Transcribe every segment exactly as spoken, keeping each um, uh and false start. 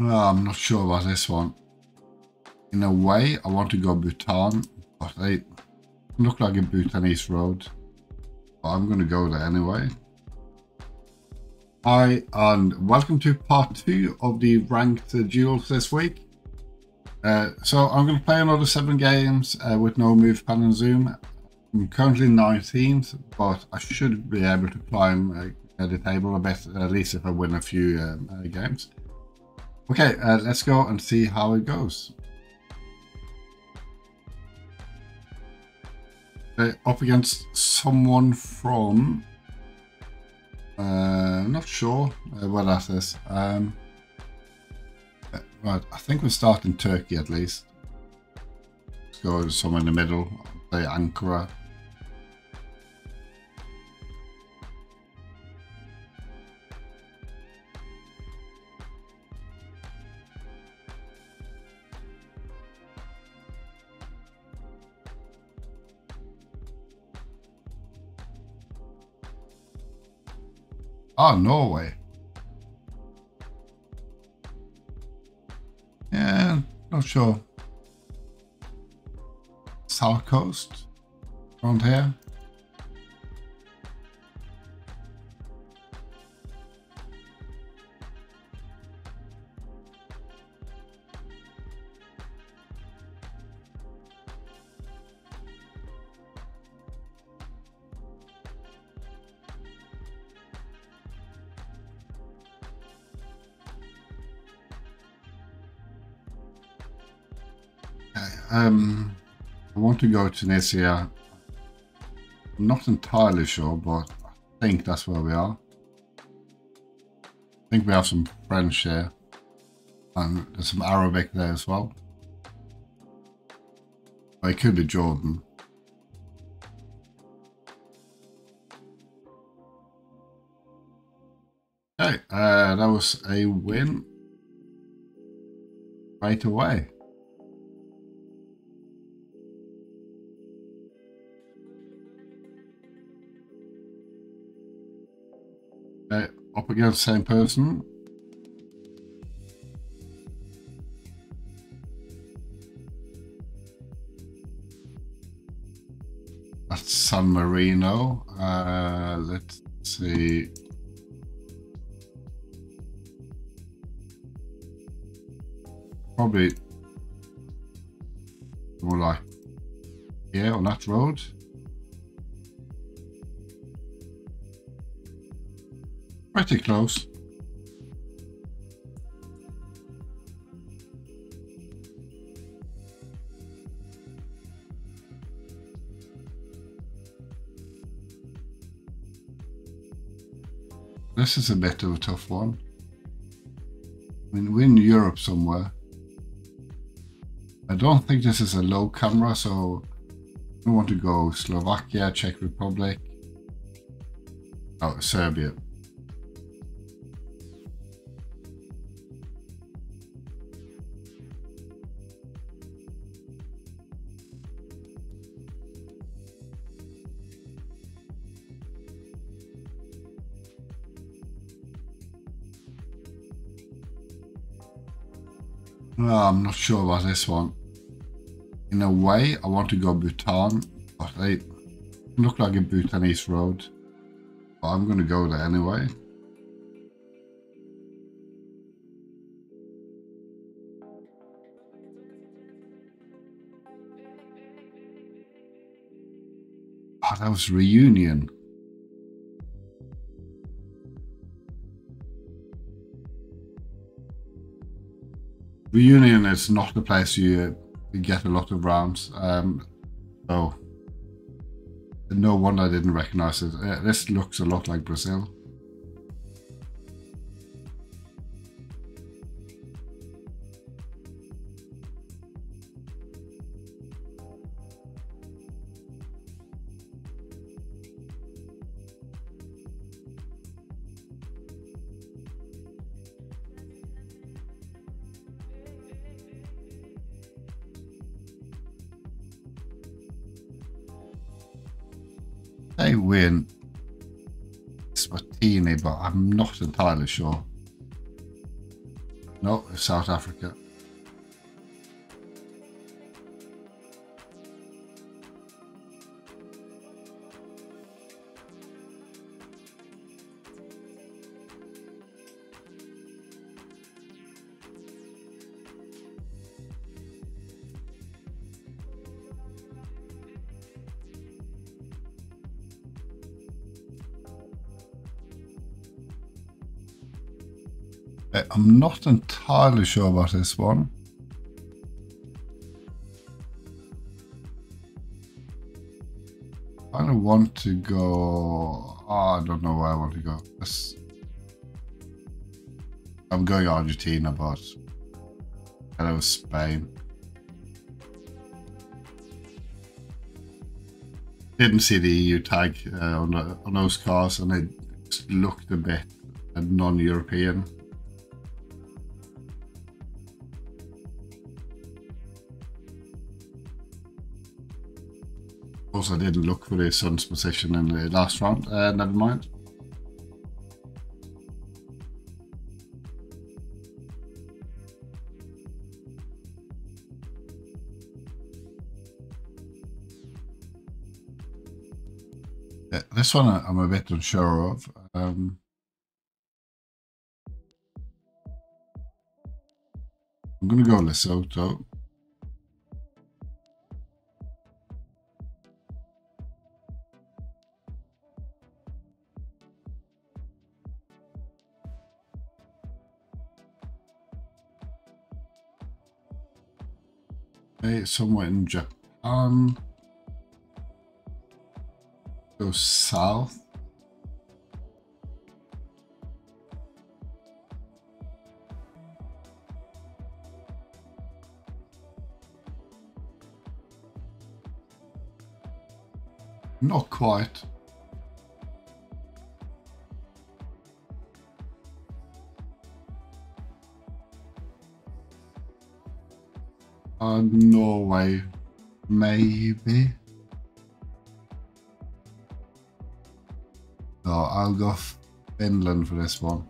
Oh, I'm not sure about this one. In a way, I want to go Bhutan, but they look like a Bhutanese road. But I'm going to go there anyway. Hi, and welcome to part two of the ranked uh, duels this week. Uh, so I'm going to play another seven games uh, with no move, pan and zoom. I'm currently nineteenth, but I should be able to climb uh, the table a bit, at least if I win a few um, uh, games. Okay, uh, let's go and see how it goes. Uh, up against someone from... Uh, not sure uh, what that is. Um, uh, right, I think we'll start in Turkey at least. Let's go somewhere in the middle. I'll say Ankara. Ah, Norway. Yeah, not sure. South Coast, around here. Um, I want to go to Tunisia. I'm not entirely sure, but I think that's where we are. I think we have some French here, and there's some Arabic there as well. Or it could be Jordan. Okay, uh, that was a win right away. Uh, up against the same person. That's San Marino. Uh, let's see. Probably more like here on that road. Pretty close. This is a bit of a tough one. I mean, we're in Europe somewhere. I don't think this is a low camera, so I want to go Slovakia, Czech Republic, oh, Serbia. No, I'm not sure about this one. In a way, I want to go Bhutan, but they look like a Bhutanese road. But I'm going to go there anyway. Ah, that was Reunion. Reunion is not the place you, you get a lot of rounds, um, so no wonder I didn't recognize it. Uh, this looks a lot like Brazil. They win Smartini, but I'm not entirely sure. No, it's South Africa. I'm not entirely sure about this one. I don't want to go... Oh, I don't know where I want to go. Let's... I'm going Argentina, but... Hello, Spain. Didn't see the E U tag uh, on, the, on those cars, and it looked a bit non-European. I didn't look for the Sun's position in the last round, uh, never mind. Yeah, this one I'm a bit unsure of. Um, I'm going to go Lesotho. Somewhere in Japan, go south. Not quite. Uh, Norway, maybe. No, I'll go Finland for this one.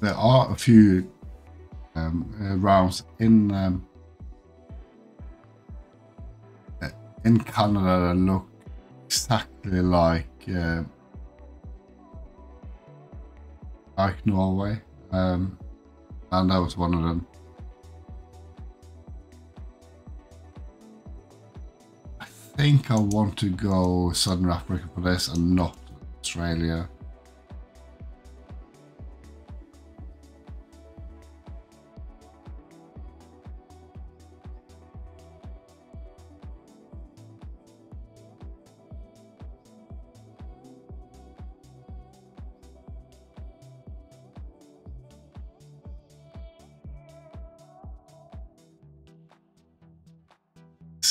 There are a few Um, uh, rounds in um, uh, in Canada that look exactly like uh, like Norway, um, and that was one of them. I think I want to go Southern Africa for this and not Australia.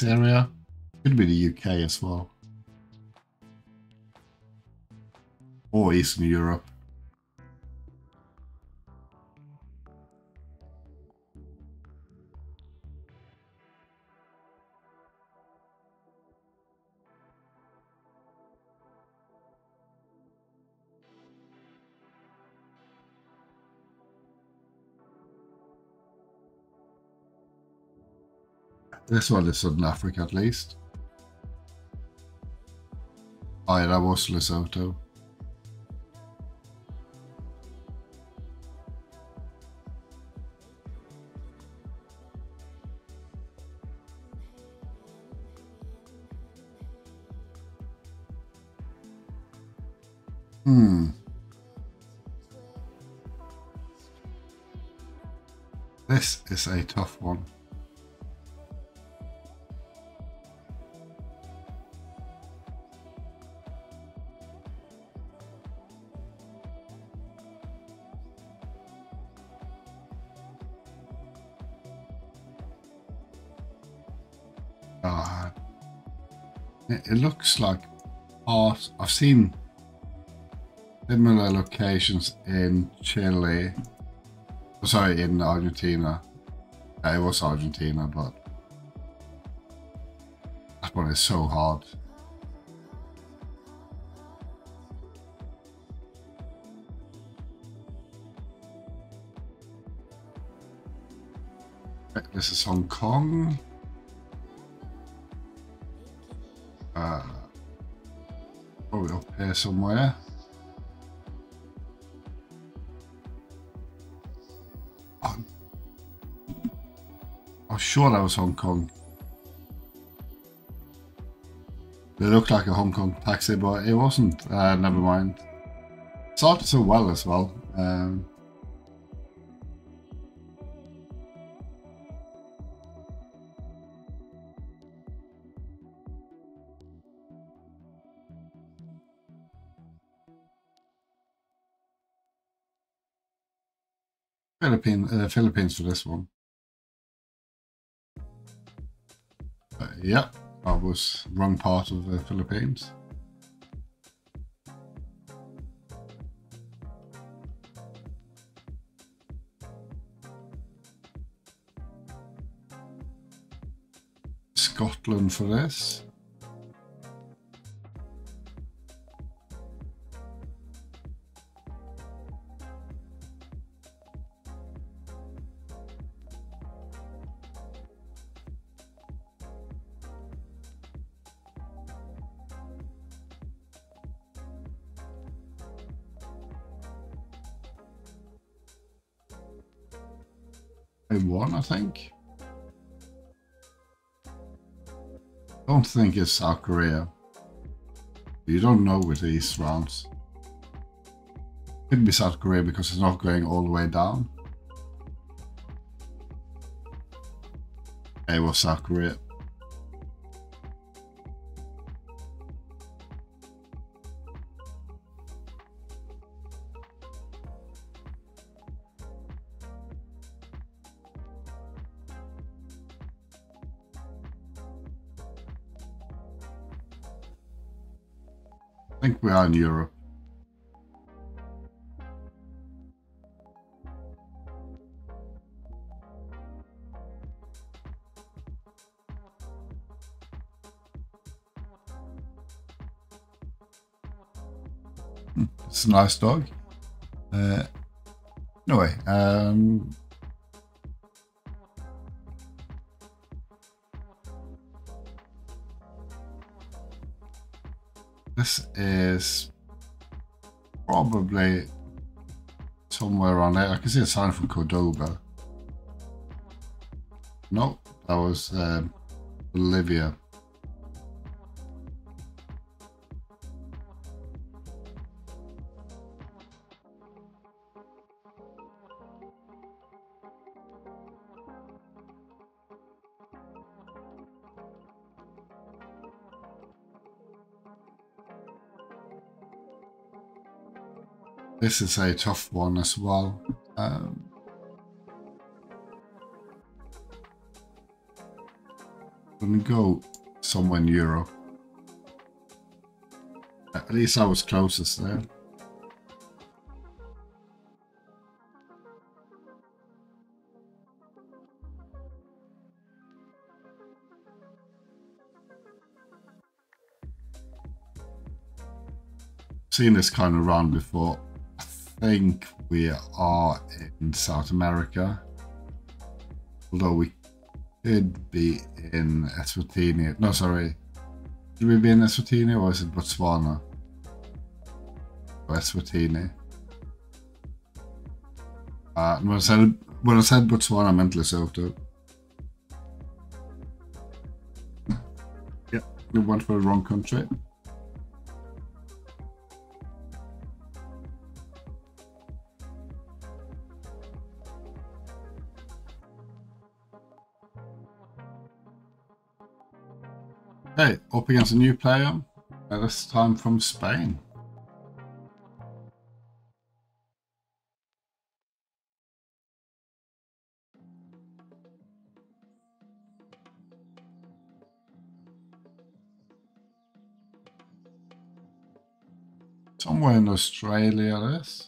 Area could be the U K as well, or Eastern Europe. This one is Southern Africa, at least. Oh yeah, that was Lesotho. Hmm. This is a tough one. It looks like part. I've seen similar locations in Chile, sorry, in Argentina. Yeah, it was Argentina, but that one is so hard. This is Hong Kong. Uh, probably up here somewhere. Oh, I'm sure that was Hong Kong. It looked like a Hong Kong taxi, but it wasn't. Uh, never mind. It started so well as well. Um, Philippine, uh, Philippines for this one. Uh, yeah, I was wrong part of the Philippines. Scotland for this. One, I think. Don't think it's South Korea. You don't know with these rounds. Could be South Korea because it's not going all the way down. It was South Korea. I think we are in Europe. Hmm, it's a nice dog. Uh, anyway, um, this is probably somewhere around there. I can see a sign from Cordoba. No, that was uh, Bolivia. This is a tough one as well. Um, I'm gonna go somewhere in Europe. At least I was closest there. Seen this kind of round before. I think we are in South America, although we could be in Eswatini. No, sorry, should we be in Eswatini or is it Botswana? Or Eswatini. Uh, when I said when I said Botswana, I meant Lesotho. Yeah, we went for the wrong country. Okay, up against a new player, uh, this time from Spain. Somewhere in Australia, this.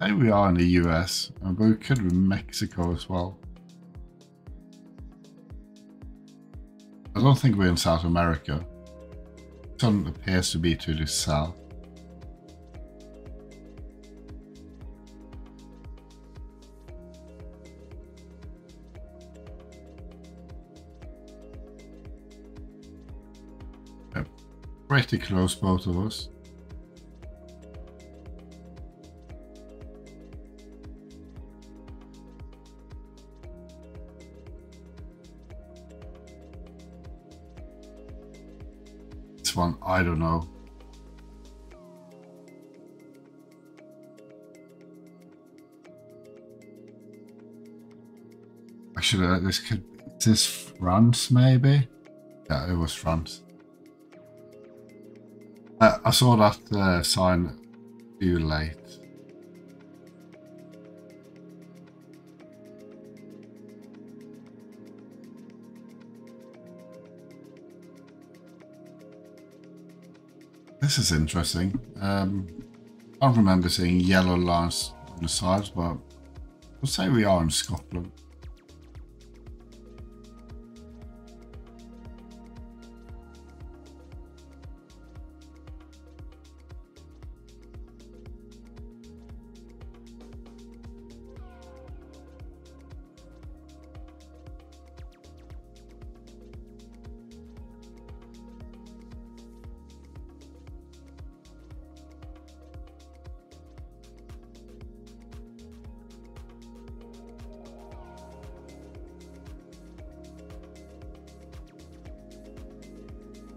Maybe we are in the U S, but we could be Mexico as well. I don't think we're in South America. The sun appears to be to the south. They're pretty close, both of us. One, I don't know. Actually, uh, this could is this France maybe? Yeah, it was France. Uh, I saw that uh, sign too late. This is interesting. Um, I don't remember seeing yellow lines on the sides, but we'll say we are in Scotland.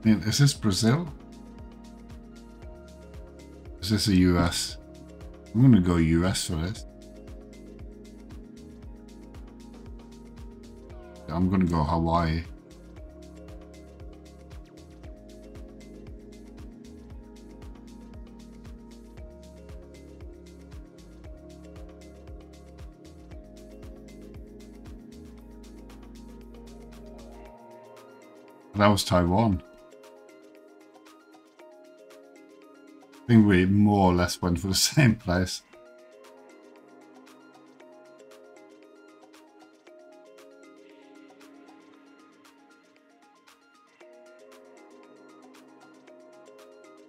I mean, is this Brazil? Is this the U S? I'm gonna go U S for this. I'm gonna go Hawaii. That was Taiwan. I think we more or less went for the same place.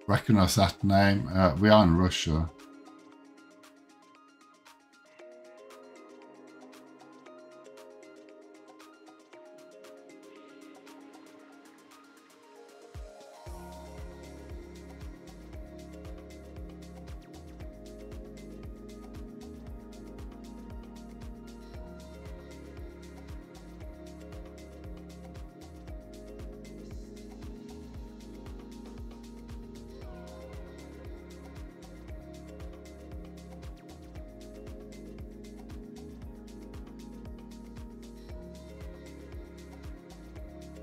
Recognize that name. Uh, we are in Russia.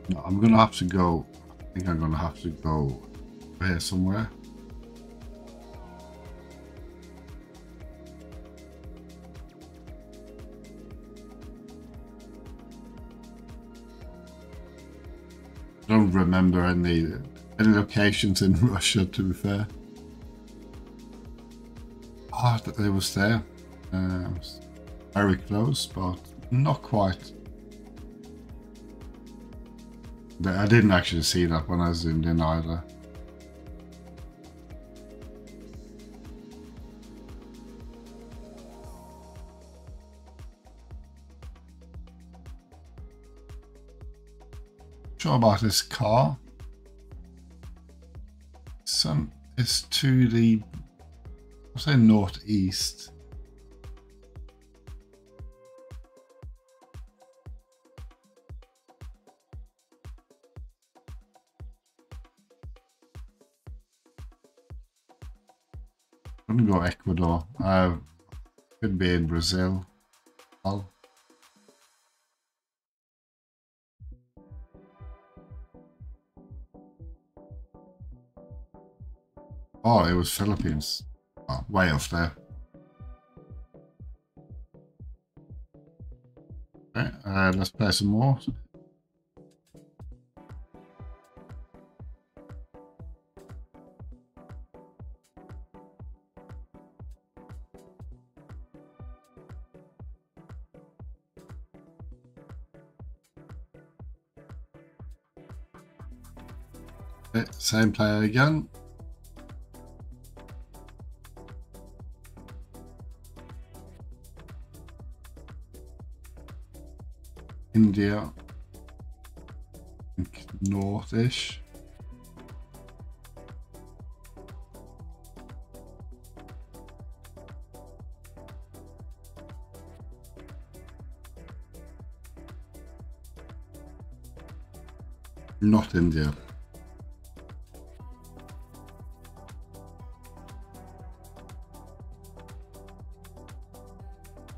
No, I'm gonna have to go. I think I'm gonna have to go here somewhere. I don't remember any any locations in Russia, to be fair. Ah, oh, it was there. Uh, it was very close, but not quite. I didn't actually see that when I zoomed in either. Sure about this car. Sun is to the, I'll say, northeast. go Ecuador. Uh, could be Brazil. I'll Oh, it was Philippines. Oh, way off there. Okay, uh, let's play some more. Okay, same player again. India, I think north-ish. Not India.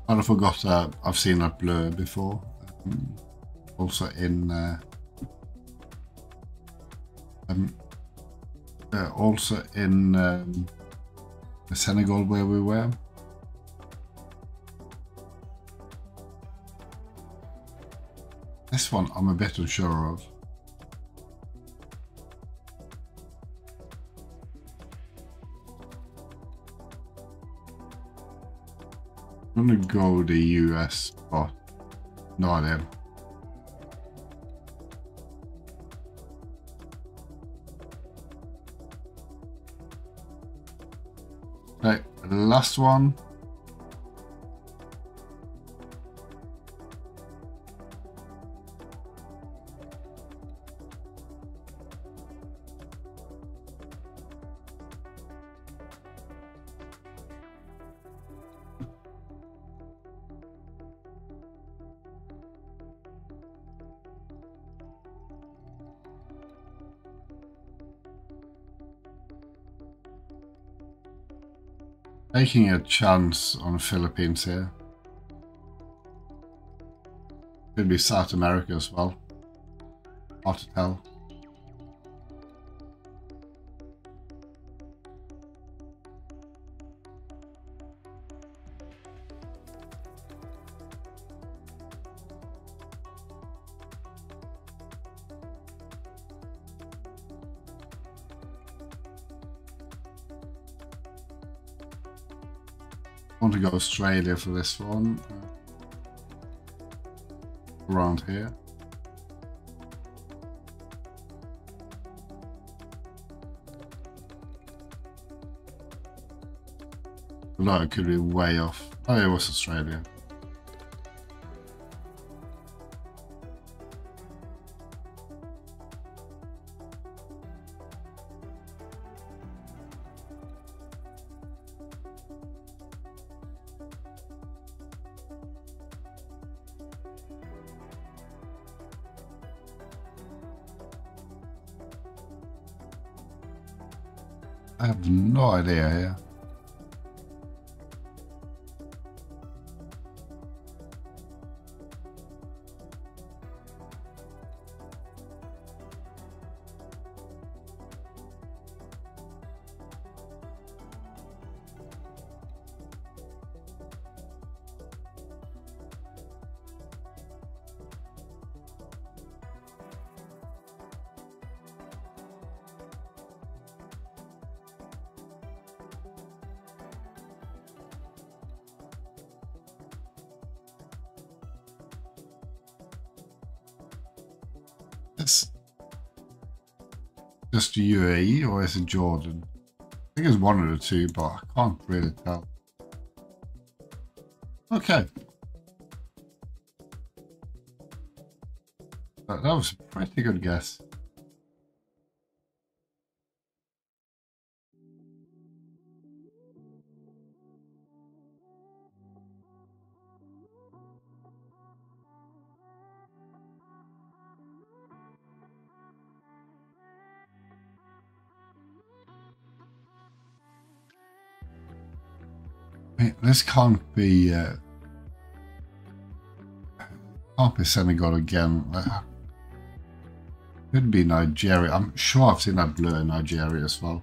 I forgot that I've seen that blur before. Also in uh, um, uh, also in um, Senegal where we were. This one I'm a bit unsure of. I'm gonna go the U S spot. No idea. Right, the last one. Taking a chance on Philippines here. Could be South America as well. Hard to tell. Want to go Australia for this one, around here. No, it could be way off. Oh, it was Australia. I have no idea here. It's just U A E or is it Jordan? I think it's one of the two, but I can't really tell. Okay. That, that was a pretty good guess. This can't be uh, can't be Senegal again. Could be Nigeria. I'm sure I've seen that blue in Nigeria as well.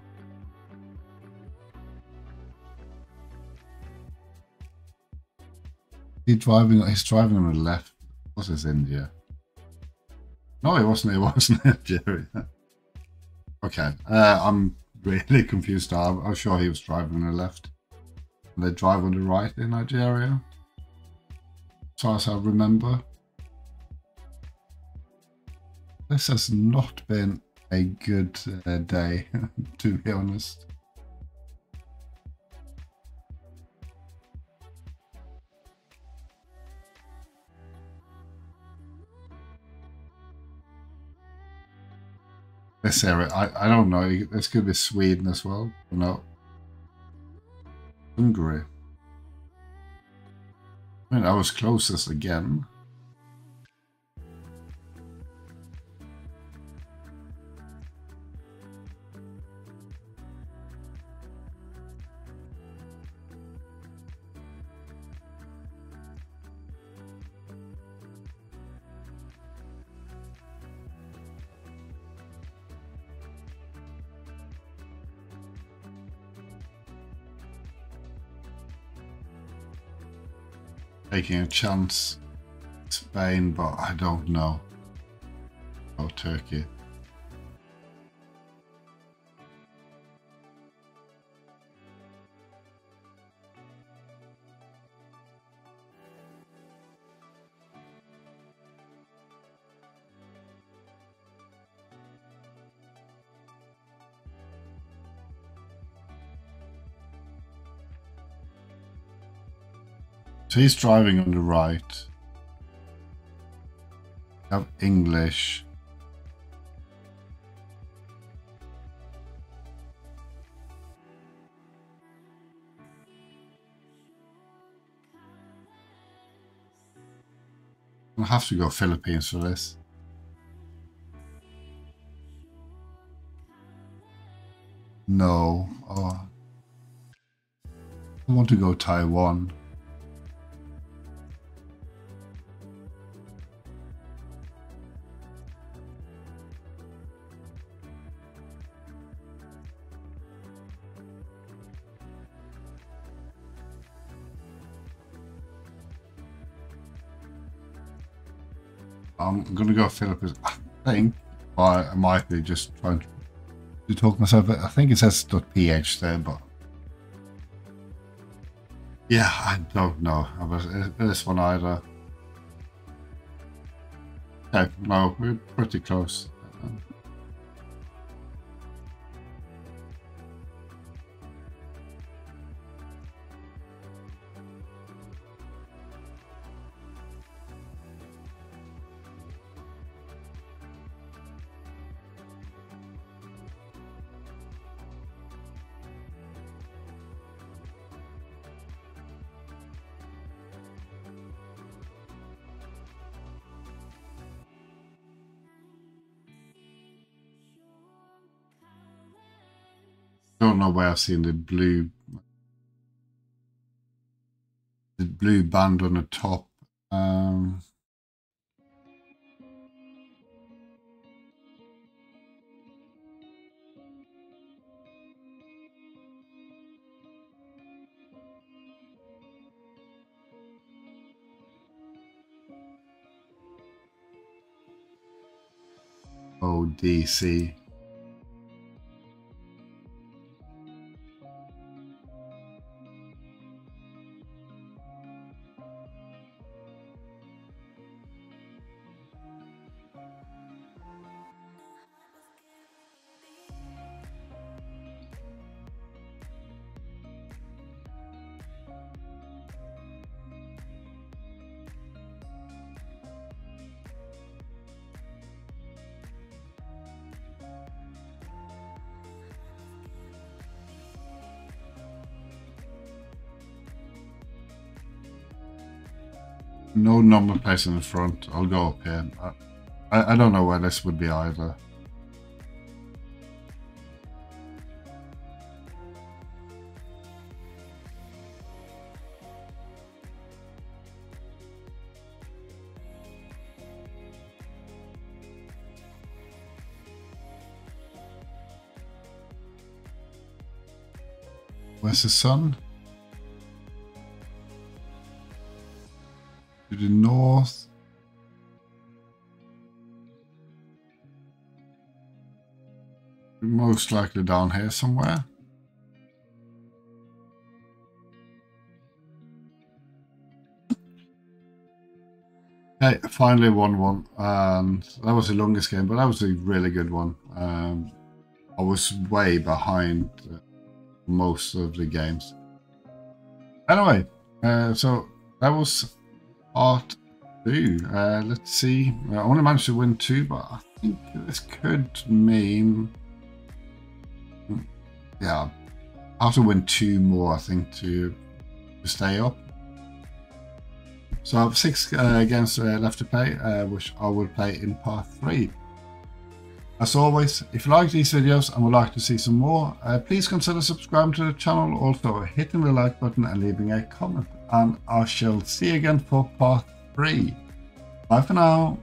He driving. He's driving on the left. What is India? No, it wasn't. It wasn't Nigeria. Okay, uh, I'm really confused. I'm, I'm sure he was driving on the left. They drive on the right in Nigeria, as far as I remember. This has not been a good uh, day, to be honest. This area, I, I don't know, this could be Sweden as well, or not. Hungary. I mean, I was closest again. Taking a chance, Spain, but I don't know. Or Turkey. So he's driving on the right. We have English. I'll have to go Philippines for this. No. Oh. I want to go Taiwan. I'm going to go Philippines, I think. I might be just trying to talk myself. I think it says .ph there, but yeah, I don't know about this one either. Okay, no, we're pretty close. Don't know where I've seen the blue the blue band on the top. Um, O D C. No number place in the front. I'll go up here. I, I don't know where this would be either. Where's the sun? To the north. Most likely down here somewhere. Hey, finally won one. Um, that was the longest game, but that was a really good one. Um, I was way behind uh, most of the games. Anyway, uh, so that was part two. Uh, let's see. I only managed to win two, but I think this could mean... Yeah, I have to win two more, I think, to, to stay up. So I have six uh, games uh, left to play, uh, which I will play in part three. As always, if you like these videos and would like to see some more, uh, please consider subscribing to the channel, also hitting the like button and leaving a comment. And I shall see you again for part three. Bye for now.